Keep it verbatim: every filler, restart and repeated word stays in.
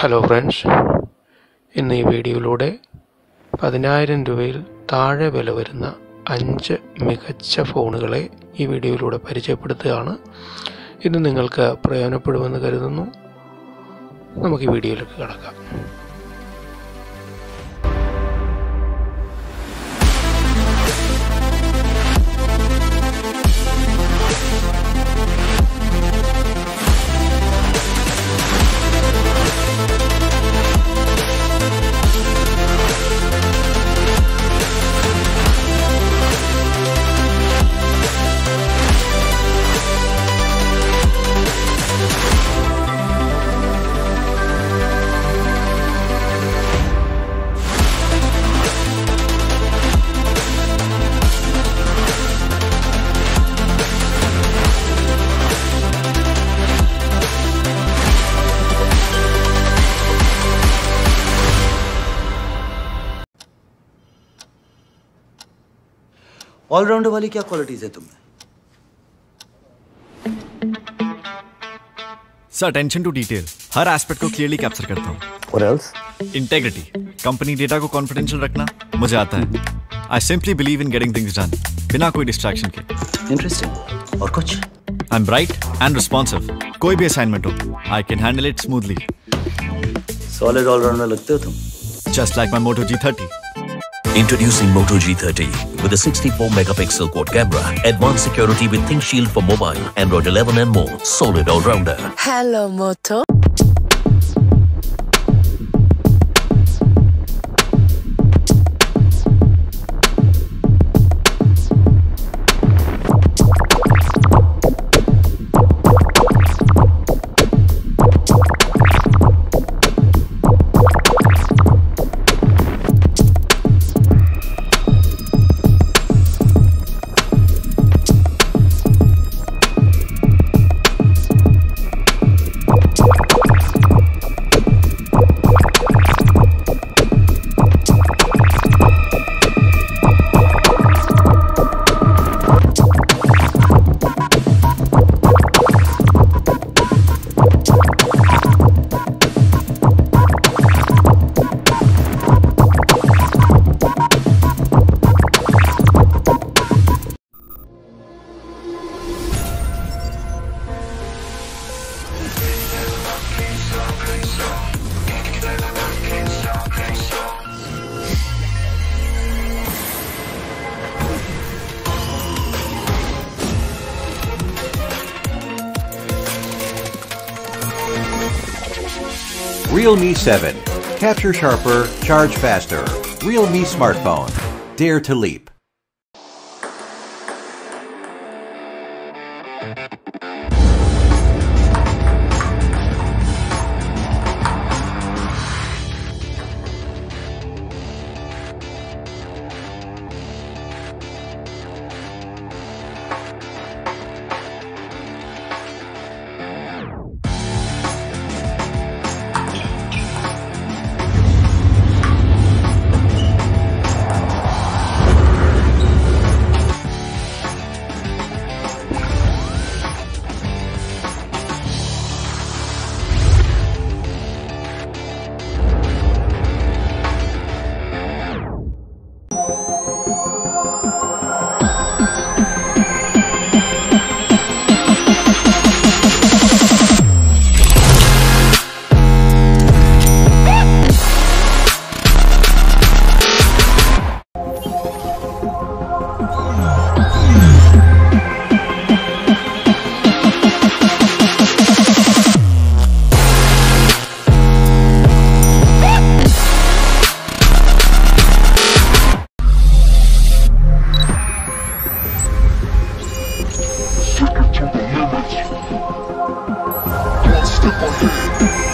Hello friends, ഇന്ന് ഈ വീഡിയോയിലൂടെ പതിനായിരം രൂപയിൽ താഴെ വില വരുന്ന അഞ്ച് മികച്ച ഫോണുകളെ ഈ വീഡിയോയിലൂടെ പരിചയപ്പെടുത്തുകയാണ്. ഇത് നിങ്ങൾക്ക് പ്രയോജനപ്പെടുമെന്ന് കരുതുന്നു. നമുക്ക് ഈ വീഡിയോയിലേക്ക് കടക്കാം. ऑलराउंडर वाली क्या क्वालिटीज है तुम्हें? सर, अटेंशन टू डिटेल हर एस्पेक्ट को क्लियरली कैप्चर करता हूँ. और एल्स इंटेग्रिटी, कंपनी डेटा को कॉन्फिडेंशियल रखना मुझे आता है. I simply believe in getting things done बिना कोई डिस्ट्रैक्शन के. इंटरेस्टिंग. और कुछ? I am bright and responsive. कोई भी असाइनमेंट हो I can handle it smoothly. Solid allrounder लगते हो तुम. Just like my Moto G thirty. Introducing Moto G thirty with a sixty-four megapixel quad camera, advanced security with ThinShield for mobile, Android eleven and more. Solid all-rounder. Hello Moto. Realme seven. Capture sharper, charge faster. Realme smartphone. Dare to leap. Step ahead.